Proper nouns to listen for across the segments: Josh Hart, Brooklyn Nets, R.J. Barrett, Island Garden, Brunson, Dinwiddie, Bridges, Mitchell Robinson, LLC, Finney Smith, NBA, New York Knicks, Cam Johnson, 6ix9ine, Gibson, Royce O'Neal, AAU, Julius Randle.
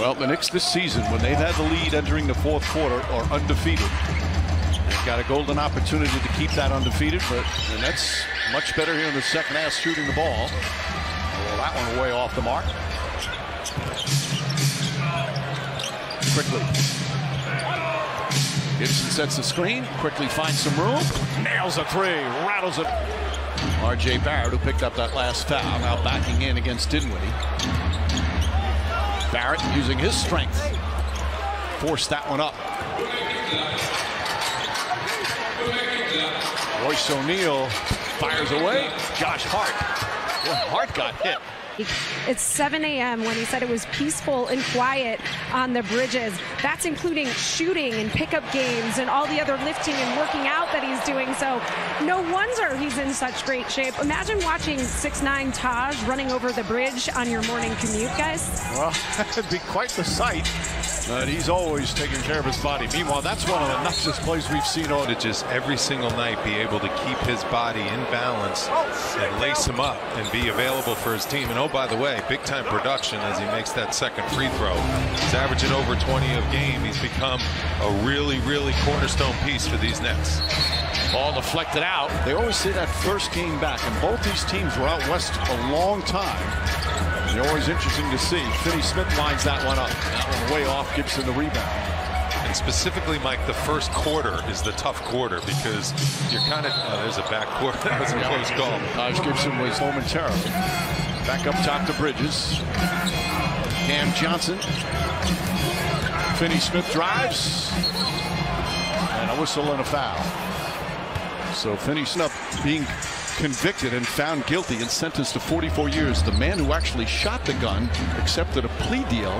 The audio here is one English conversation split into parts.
Well, the Knicks this season, when they've had the lead entering the fourth quarter, are undefeated. They've got a golden opportunity to keep that undefeated, but the Nets much better here in the second half shooting the ball. Well, that one way off the mark. Quickly. Gibson sets the screen, quickly finds some room, nails a three, rattles it. R.J. Barrett, who picked up that last foul, now backing in against Dinwiddie. Barrett using his strength. Forced that one up. Royce O'Neal fires away. Josh Hart. Well, Hart got hit. It's 7 a.m. when he said it was peaceful and quiet on the Bridges. That's including shooting and pickup games and all the other lifting and working out that he's doing. So no wonder he's in such great shape. Imagine watching 6ix9ine Taj running over the bridge on your morning commute, guys. Well, that could be quite the sight. But he's always taking care of his body. Meanwhile, that's one of the nicest plays we've seen on it. Just every single night be able to keep his body in balance and lace him up and be available for his team. And oh, by the way, big-time production as he makes that second free throw. He's averaging over 20 a game. He's become a really, really cornerstone piece for these Nets. Ball deflected out. They always say that first game back, and both these teams were out west a long time. It's always interesting to see. Finney Smith lines that one up. That one way off, Gibson the rebound. And specifically, Mike, the first quarter is the tough quarter because you're kind of, there's a back quarter. That was a close goal. Taj Gibson was momentarily. Back up top to Bridges. Cam Johnson. Finney Smith drives. And a whistle and a foul. So Finney Smith being convicted and found guilty and sentenced to 44 years. The man who actually shot the gun accepted a plea deal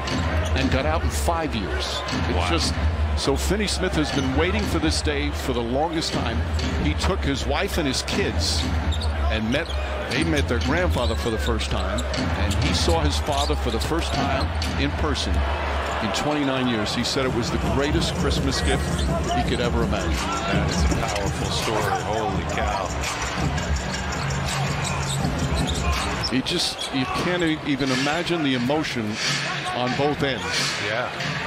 and got out in 5 years. Wow. Just so Finney Smith has been waiting for this day for the longest time. He took his wife and his kids and they met their grandfather for the first time, and he saw his father for the first time in person in 29 years. He said it was the greatest Christmas gift he could ever imagine. That is a powerful story. Holy cow. You can't even imagine the emotion on both ends. Yeah.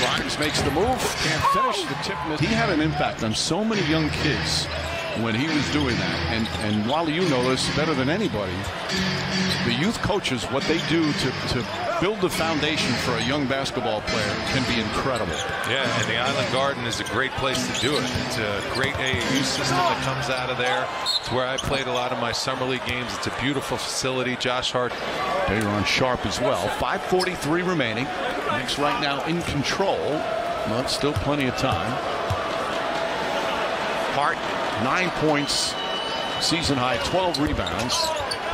Grimes makes the move, can't finish the tip. He had an impact on so many young kids when he was doing that. And Wally, you know this better than anybody. The youth coaches, what they do to build the foundation for a young basketball player can be incredible. Yeah, and the Island Garden is a great place to do it. It's a great AAU system that comes out of there. It's where I played a lot of my summer league games. It's a beautiful facility. Josh Hart. They were on sharp as well. 5:43 remaining. Knicks right now in control. But still plenty of time. Hart, 9 points. Season high, 12 rebounds.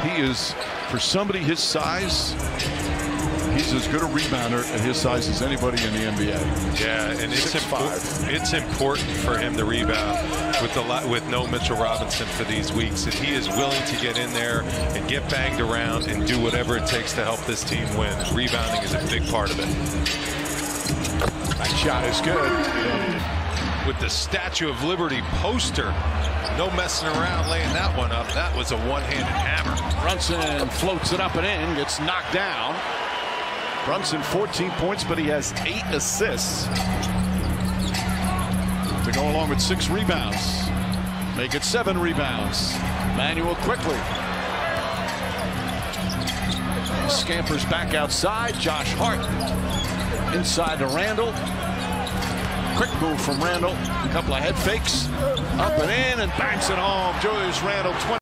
He is, for somebody his size, he's as good a rebounder at his size as anybody in the NBA. Yeah, and it's important for him to rebound with no Mitchell Robinson for these weeks. And he is willing to get in there and get banged around and do whatever it takes to help this team win. Rebounding is a big part of it. That shot is good. With the Statue of Liberty poster. No messing around laying that one up. That was a one-handed hammer. Brunson floats it up and in, gets knocked down. Brunson 14 points, but he has 8 assists. To go along with 6 rebounds. Make it 7 rebounds. Manuel quickly. Scampers back outside. Josh Hart inside to Randle. Quick move from Randle. A couple of head fakes. Up and in and banks it home. Julius Randle 20.